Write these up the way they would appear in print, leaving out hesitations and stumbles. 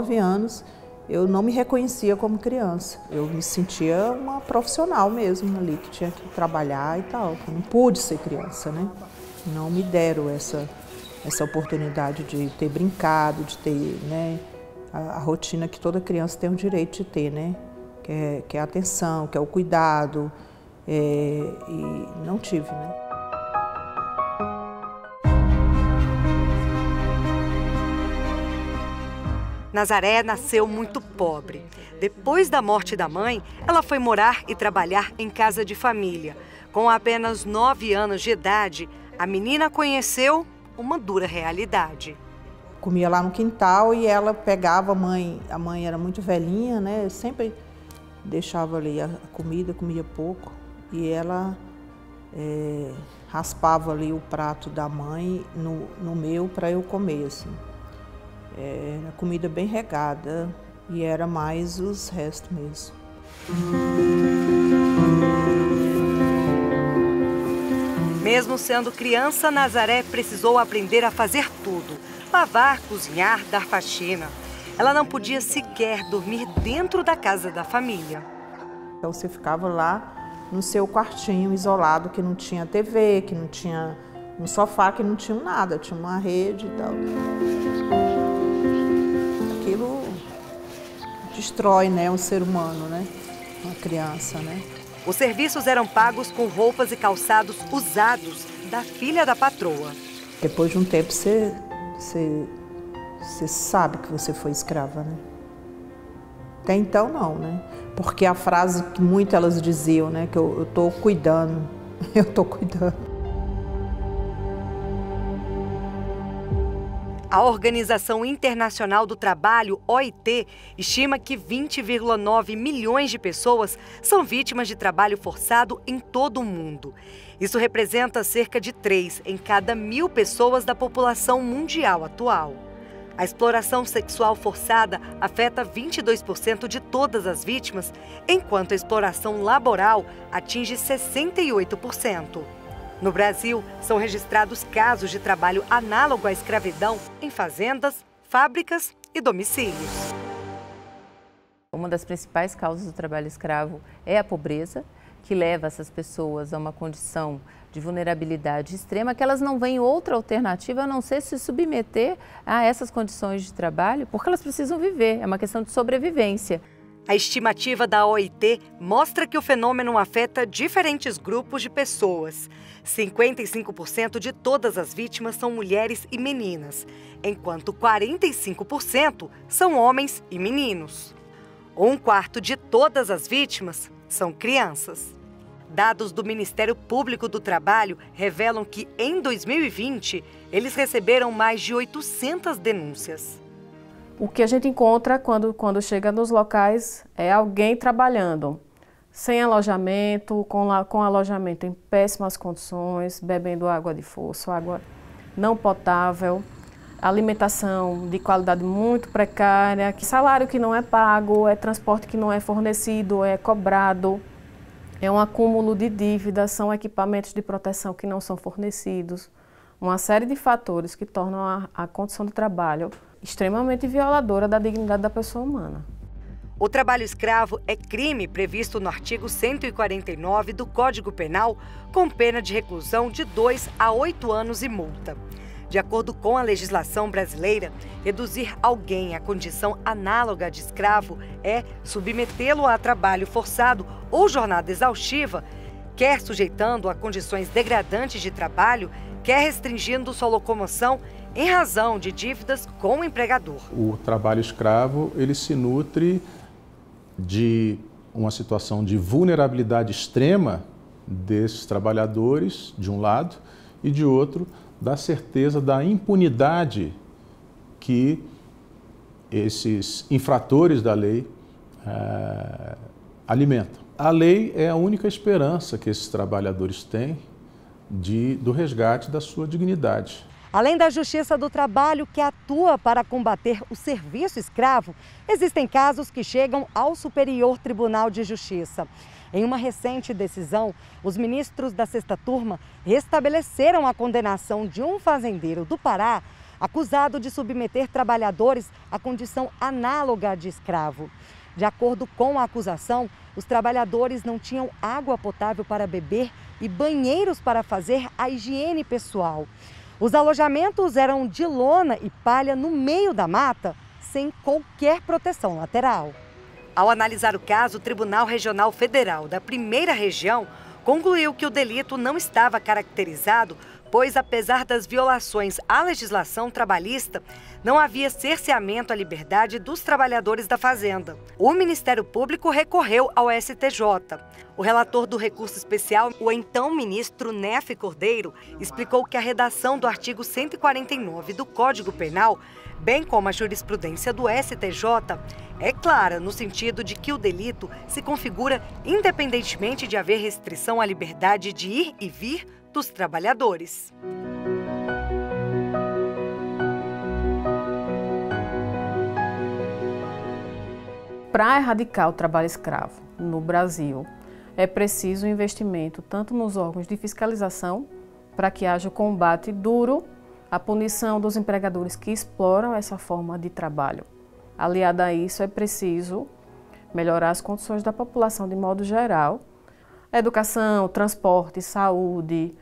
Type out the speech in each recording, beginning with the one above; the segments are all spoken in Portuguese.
9 anos, eu não me reconhecia como criança. Eu me sentia uma profissional mesmo ali, que tinha que trabalhar e tal. Eu não pude ser criança, né? Não me deram essa oportunidade de ter brincado, de ter, né, a rotina que toda criança tem o direito de ter, né? Que é a atenção, que é o cuidado, e não tive, né? Nazaré nasceu muito pobre. Depois da morte da mãe, ela foi morar e trabalhar em casa de família. Com apenas 9 anos de idade, a menina conheceu uma dura realidade. Comia lá no quintal e ela pegava a mãe era muito velhinha, né? Sempre deixava ali a comida, comia pouco. E ela raspava ali o prato da mãe no meu para eu comer, assim. Era comida bem regada e era mais os restos mesmo. Mesmo sendo criança, Nazaré precisou aprender a fazer tudo. Lavar, cozinhar, dar faxina. Ela não podia sequer dormir dentro da casa da família. Então você ficava lá no seu quartinho isolado, que não tinha TV, que não tinha um sofá, que não tinha nada, tinha uma rede e tal. Aquilo destrói, né, um ser humano, né, uma criança, né. Os serviços eram pagos com roupas e calçados usados da filha da patroa. Depois de um tempo você sabe que você foi escrava, né. Até então não, né, porque a frase que muitas elas diziam, né, que eu tô cuidando, eu tô cuidando. A Organização Internacional do Trabalho, OIT, estima que 20,9 milhões de pessoas são vítimas de trabalho forçado em todo o mundo. Isso representa cerca de 3 em cada 1.000 pessoas da população mundial atual. A exploração sexual forçada afeta 22% de todas as vítimas, enquanto a exploração laboral atinge 68%. No Brasil, são registrados casos de trabalho análogo à escravidão em fazendas, fábricas e domicílios. Uma das principais causas do trabalho escravo é a pobreza, que leva essas pessoas a uma condição de vulnerabilidade extrema, que elas não veem outra alternativa a não ser se submeter a essas condições de trabalho, porque elas precisam viver, é uma questão de sobrevivência. A estimativa da OIT mostra que o fenômeno afeta diferentes grupos de pessoas. 55% de todas as vítimas são mulheres e meninas, enquanto 45% são homens e meninos. 1/4 de todas as vítimas são crianças. Dados do Ministério Público do Trabalho revelam que, em 2020, eles receberam mais de 800 denúncias. O que a gente encontra quando chega nos locais é alguém trabalhando, sem alojamento, com alojamento em péssimas condições, bebendo água de fosso, água não potável, alimentação de qualidade muito precária, salário que não é pago, é transporte que não é fornecido, é cobrado, é um acúmulo de dívidas, são equipamentos de proteção que não são fornecidos, uma série de fatores que tornam a condição do trabalho extremamente violadora da dignidade da pessoa humana. O trabalho escravo é crime previsto no artigo 149 do Código Penal, com pena de reclusão de 2 a 8 anos e multa. De acordo com a legislação brasileira, reduzir alguém à condição análoga de escravo é submetê-lo a trabalho forçado ou jornada exaustiva, quer sujeitando a condições degradantes de trabalho, quer restringindo sua locomoção em razão de dívidas com o empregador. O trabalho escravo, ele se nutre de uma situação de vulnerabilidade extrema desses trabalhadores, de um lado, e de outro, da certeza da impunidade que esses infratores da lei alimentam. A lei é a única esperança que esses trabalhadores têm do resgate da sua dignidade. Além da Justiça do Trabalho, que atua para combater o serviço escravo, existem casos que chegam ao Superior Tribunal de Justiça. Em uma recente decisão, os ministros da 6ª turma restabeleceram a condenação de um fazendeiro do Pará acusado de submeter trabalhadores à condição análoga de escravo. De acordo com a acusação, os trabalhadores não tinham água potável para beber e banheiros para fazer a higiene pessoal. Os alojamentos eram de lona e palha no meio da mata, sem qualquer proteção lateral. Ao analisar o caso, o Tribunal Regional Federal da Primeira Região concluiu que o delito não estava caracterizado, pois apesar das violações à legislação trabalhista, não havia cerceamento à liberdade dos trabalhadores da fazenda. O Ministério Público recorreu ao STJ. O relator do recurso especial, o então ministro Nefi Cordeiro, explicou que a redação do artigo 149 do Código Penal, bem como a jurisprudência do STJ, é clara no sentido de que o delito se configura independentemente de haver restrição à liberdade de ir e vir dos trabalhadores. Para erradicar o trabalho escravo no Brasil, é preciso investimento tanto nos órgãos de fiscalização, para que haja o combate duro, a punição dos empregadores que exploram essa forma de trabalho. Aliada a isso, é preciso melhorar as condições da população de modo geral, educação, transporte, saúde,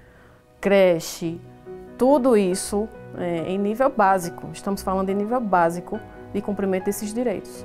creche, tudo isso em nível básico. Estamos falando de nível básico de cumprimento desses direitos.